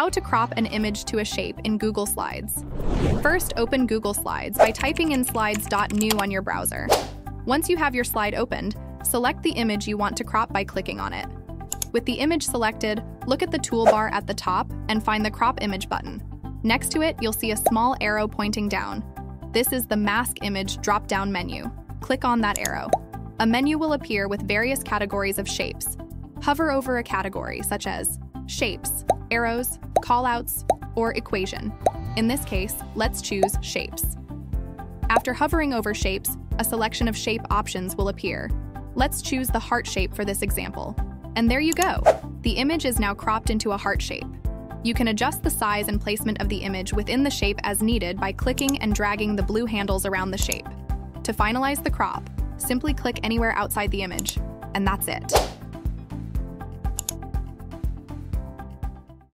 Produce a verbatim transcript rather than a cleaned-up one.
How to crop an image to a shape in Google Slides. First, open Google Slides by typing in slides dot new on your browser. Once you have your slide opened, select the image you want to crop by clicking on it. With the image selected, look at the toolbar at the top and find the Crop Image button. Next to it, you'll see a small arrow pointing down. This is the Mask Image drop-down menu. Click on that arrow. A menu will appear with various categories of shapes. Hover over a category, such as shapes, arrows, callouts, or equation. In this case, let's choose shapes. After hovering over shapes, a selection of shape options will appear. Let's choose the heart shape for this example. And there you go! The image is now cropped into a heart shape. You can adjust the size and placement of the image within the shape as needed by clicking and dragging the blue handles around the shape. To finalize the crop, simply click anywhere outside the image, and that's it.